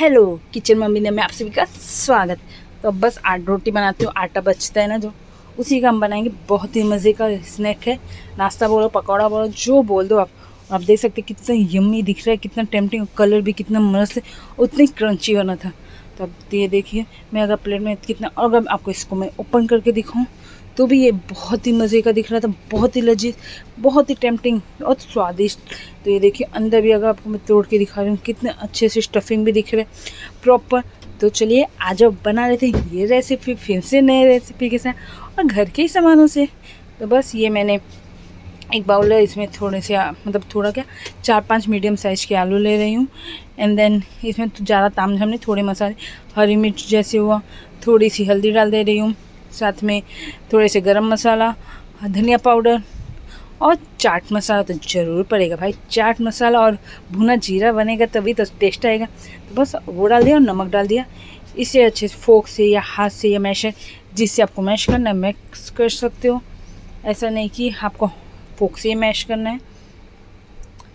Hello kitchen mummy दा में आप सभी का स्वागत। तो अब बस आटा रोटी बनाती हूँ, आटा बचता है ना जो, उसी का हम बनाएंगे। बहुत ही मज़े का स्नैक है, नाश्ता बोलो, पकौड़ा बोलो, जो बोल दो आप देख सकते हैं कितना यम्मी दिख रहा है, कितना टेम्पटिंग, कलर भी कितना मस्त है, उतनी क्रंची बना था। तो अब ये देखिए मैं अगर प्लेट में कितना, और अगर आपको इसको मैं ओपन करके दिखाऊँ तो भी ये बहुत ही मज़े का दिख रहा था, बहुत ही लजीज, बहुत ही टेम्पटिंग और स्वादिष्ट। तो ये देखिए अंदर भी, अगर आपको मैं तोड़ के दिखा रही हूँ, कितने अच्छे से स्टफिंग भी दिख रहे प्रॉपर। तो चलिए आज अब बना लेते हैं ये रेसिपी फिर से नए रेसिपी के साथ और घर के ही सामानों से। तो बस ये मैंने एक बाउल है, इसमें थोड़े से मतलब थोड़ा क्या 4-5 मीडियम साइज़ के आलू ले रही हूँ। एंड देन इसमें तो ज़्यादा ताम झाम नहीं, थोड़े मसाले, हरी मिर्च जैसे हुआ, थोड़ी सी हल्दी डाल दे रही हूँ, साथ में थोड़े से गरम मसाला, धनिया पाउडर और चाट मसाला तो ज़रूर पड़ेगा भाई। चाट मसाला और भुना जीरा बनेगा तभी तो टेस्ट आएगा। तो बस वो डाल दिया और नमक डाल दिया। इसे अच्छे से फोक से या हाथ से या मैशर, जिससे आपको मैश करना है मिक्स कर सकते हो, ऐसा नहीं कि आपको फोक से मैश करना है।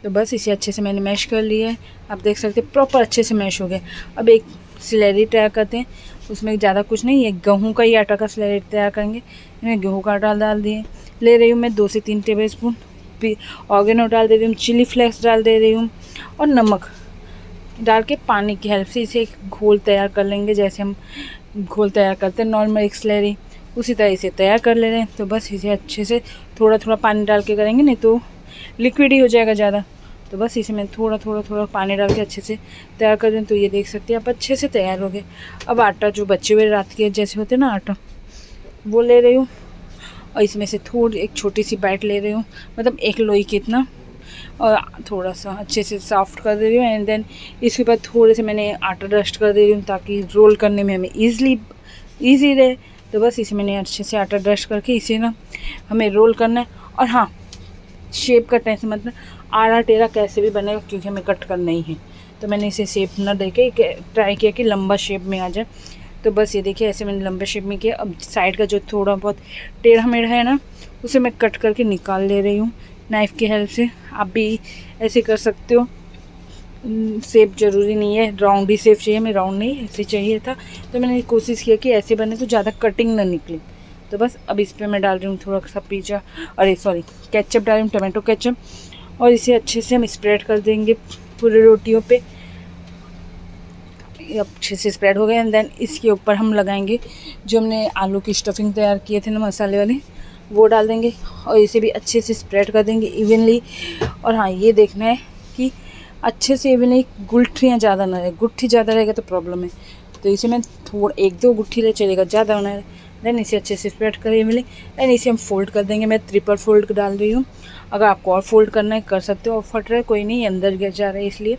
तो बस इसे अच्छे से मैंने मैश कर लिया है, आप देख सकते हैं प्रॉपर अच्छे से मैश हो गया। अब एक स्लरी तैयार करते हैं, उसमें ज़्यादा कुछ नहीं है, गेहूं का ही आटा का स्लरी तैयार करेंगे। मैंने गेहूं का आटा डाल दिए, ले रही हूँ मैं 2 से 3 टेबल स्पून, ऑर्गेनो डाल दे रही हूँ, चिली फ्लेक्स डाल दे रही हूँ और नमक डाल के पानी की हेल्प से इसे एक घोल तैयार कर लेंगे। जैसे हम घोल तैयार करते हैं नॉर्मल एक स्लरी, उसी तरह इसे तैयार कर ले रहे हैं। तो बस इसे अच्छे से थोड़ा थोड़ा पानी डाल के करेंगे, नहीं तो लिक्विड ही हो जाएगा ज़्यादा। तो बस इसे मैं थोड़ा पानी डाल के अच्छे से तैयार कर दूँ। तो ये देख सकते हैं आप अच्छे से तैयार हो गए। अब आटा जो बचे हुए रात के जैसे होते हैं ना आटा, वो ले रही हूँ और इसमें से थोड़ी एक छोटी सी बाइट ले रही हूँ, मतलब एक लोई कितना, और थोड़ा सा अच्छे से सॉफ्ट कर दे रही हूँ। एंड देन इसके बाद थोड़े से मैंने आटा डस्ट कर दे रही हूँ ताकि रोल करने में हमें ईजी रहे। तो बस इसे मैंने अच्छे से आटा डस्ट करके इसे ना हमें रोल करना है। और हाँ, शेप का टेंशन मतलब आड़ा टेढ़ा कैसे भी बनेगा, क्योंकि हमें कट करना ही है। तो मैंने इसे शेप ना देके ट्राई किया कि लंबा शेप में आ जाए। तो बस ये देखिए ऐसे मैंने लंबे शेप में किया। अब साइड का जो थोड़ा बहुत टेढ़ा मेढ़ा है ना, उसे मैं कट करके निकाल ले रही हूँ नाइफ़ की हेल्प से। आप भी ऐसे कर सकते हो, शेप ज़रूरी नहीं है राउंड ही शेप चाहिए, हमें राउंड नहीं ऐसे चाहिए था। तो मैंने कोशिश किया कि ऐसे बने तो ज़्यादा कटिंग ना निकले। तो बस अब इस पर मैं डाल रही हूँ थोड़ा सा केचप डाल रही हूँ, टमाटो केचप, और इसे अच्छे से हम स्प्रेड कर देंगे पूरे रोटियों पे। अच्छे से स्प्रेड हो गए। एंड देन इसके ऊपर हम लगाएंगे जो हमने आलू की स्टफिंग तैयार किए थे ना मसाले वाले, वो डाल देंगे और इसे भी अच्छे से स्प्रेड कर देंगे इवनली। और हाँ, ये देखना है कि अच्छे से इवनली, गुठलियाँ ज़्यादा ना रहे, गुट्ठी ज़्यादा रहेगा तो प्रॉब्लम है। तो इसे मैं थोड़ा 1-2 गुट्ठी ले चलेगा, ज़्यादा होना है। देन इसे अच्छे से स्प्रेड करें मिले। देन इसे हम फोल्ड कर देंगे, मैं ट्रिपल फोल्ड डाल रही हूँ। अगर आपको और फोल्ड करना है कर सकते हो, और फट रहा है कोई नहीं, अंदर गिर जा रहा है इसलिए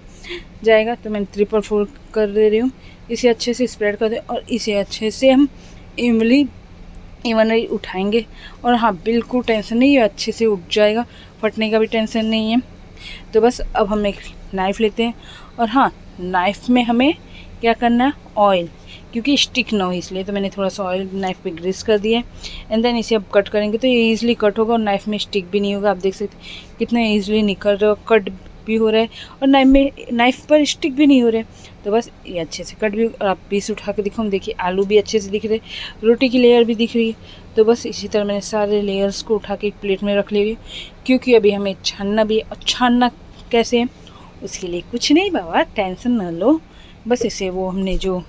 जाएगा। तो मैं ट्रिपल फोल्ड कर दे रही हूँ, इसे अच्छे से स्प्रेड कर दें और इसे अच्छे से हम इवनली उठाएंगे। और हाँ, बिल्कुल टेंशन नहीं है, अच्छे से उठ जाएगा, फटने का भी टेंशन नहीं है। तो बस अब हम एक नाइफ़ लेते हैं और हाँ, नाइफ़ में हमें क्या करना है, ऑयल, क्योंकि स्टिक ना हो इसलिए। तो मैंने थोड़ा सा ऑयल नाइफ़ पे ग्रीस कर दिया। एंड देन इसे अब कट करेंगे तो ये ईजिली कट होगा और नाइफ़ में स्टिक भी नहीं होगा। आप देख सकते हैं कितना ईजिली निकल रहा है, कट भी हो रहा है और नाइफ़ पर स्टिक भी नहीं हो रहा है। तो बस ये अच्छे से कट भी हो। और आप पीस उठा के दिखाऊँ, देखिए आलू भी अच्छे से दिख रहे, रोटी की लेयर भी दिख रही है। तो बस इसी तरह मैंने सारे लेयर्स को उठा के एक प्लेट में रख ले रही हूँ, क्योंकि अभी हमें छानना भी है। और छानना कैसे है उसके लिए कुछ नहीं बाबा, टेंशन ना लो। बस इसे वो हमने जो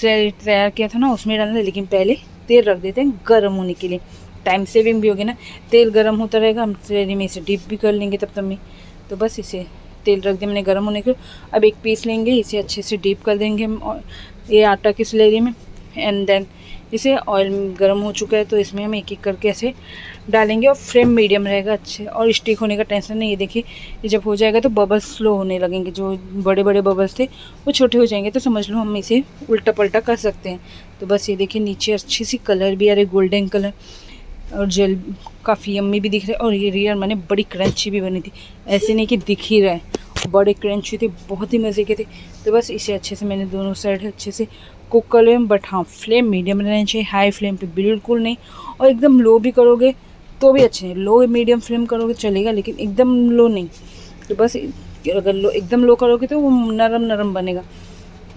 स्लरी तैयार किया था ना, उसमें डालना है। लेकिन पहले तेल रख देते हैं गर्म होने के लिए, टाइम सेविंग भी होगी ना, तेल गर्म होता रहेगा, हम स्लरी में इसे डिप भी कर लेंगे तब तक में। तो बस इसे तेल रख दिया मैंने गर्म होने के। अब एक पीस लेंगे, इसे अच्छे से डिप कर देंगे हम और ये आटा की स्लरी में। एंड देन इसे ऑयल गर्म हो चुका है तो इसमें हम एक एक करके ऐसे डालेंगे और फ्लेम मीडियम रहेगा अच्छे, और स्टिक होने का टेंशन नहीं। ये देखिए ये जब हो जाएगा तो बबल्स स्लो होने लगेंगे, जो बड़े बड़े बबल्स थे वो छोटे हो जाएंगे। तो समझ लो हम इसे उल्टा पल्टा कर सकते हैं। तो बस ये देखिए नीचे अच्छी सी कलर भी आ रही, गोल्डन कलर, और जेल काफ़ी यम्मी भी दिख रहा है। और ये रियर मैंने बड़ी क्रंची भी बनी थी, ऐसे नहीं कि दिख ही रहा है, बड़े क्रंची थे, बहुत ही मज़े के थे। तो बस इसे अच्छे से मैंने दोनों साइड अच्छे से कुक कर लें, बट हाँ फ्लेम मीडियम रहना चाहिए, हाई फ्लेम पे बिल्कुल नहीं। और एकदम लो भी करोगे तो भी अच्छे नहीं, लो मीडियम फ्लेम करोगे चलेगा, लेकिन एकदम लो नहीं। तो बस अगर लो एकदम लो करोगे तो वो नरम बनेगा।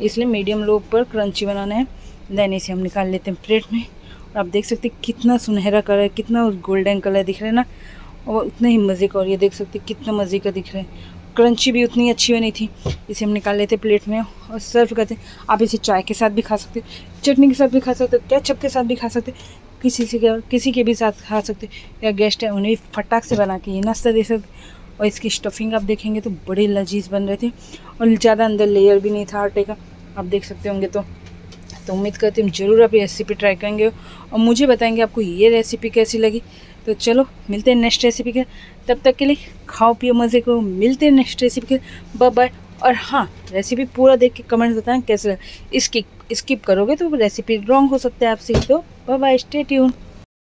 इसलिए मीडियम लो पर क्रंची बनाना है। देन इसे हम निकाल लेते हैं प्लेट में। और आप देख सकते हैं कितना सुनहरा कलर, कितना गोल्डन कलर दिख रहा है ना, और उतना ही मज़े का। और ये देख सकते हैं कितना मज़े का दिख रहा है, क्रंची भी उतनी अच्छी बनी थी। इसे हम निकाल लेते हैं प्लेट में और सर्व करते हैं। आप इसे चाय के साथ भी खा सकते हो, चटनी के साथ भी खा सकते हो, केचप के साथ भी खा सकते हो, किसी के भी साथ खा सकते हो, या गेस्ट है उन्हें फटाक से बना के ये नाश्ता दे सकते। और इसकी स्टफिंग आप देखेंगे तो बड़े लजीज बन रहे थे और ज़्यादा अंदर लेयर भी नहीं था आटे का, आप देख सकते होंगे। तो उम्मीद करती हूँ ज़रूर आप ये रेसिपी ट्राई करेंगे और मुझे बताएंगे आपको ये रेसिपी कैसी लगी। तो चलो मिलते हैं नेक्स्ट रेसिपी के, तब तक के लिए खाओ पियो मज़े करो। मिलते हैं नेक्स्ट रेसिपी के, बाय बाय। और हाँ, रेसिपी पूरा देख के कमेंट्स बताएं कैसे लगा। स्किप करोगे तो रेसिपी रॉन्ग हो सकता है आपसे। तो बाय बाय, स्टे ट्यून।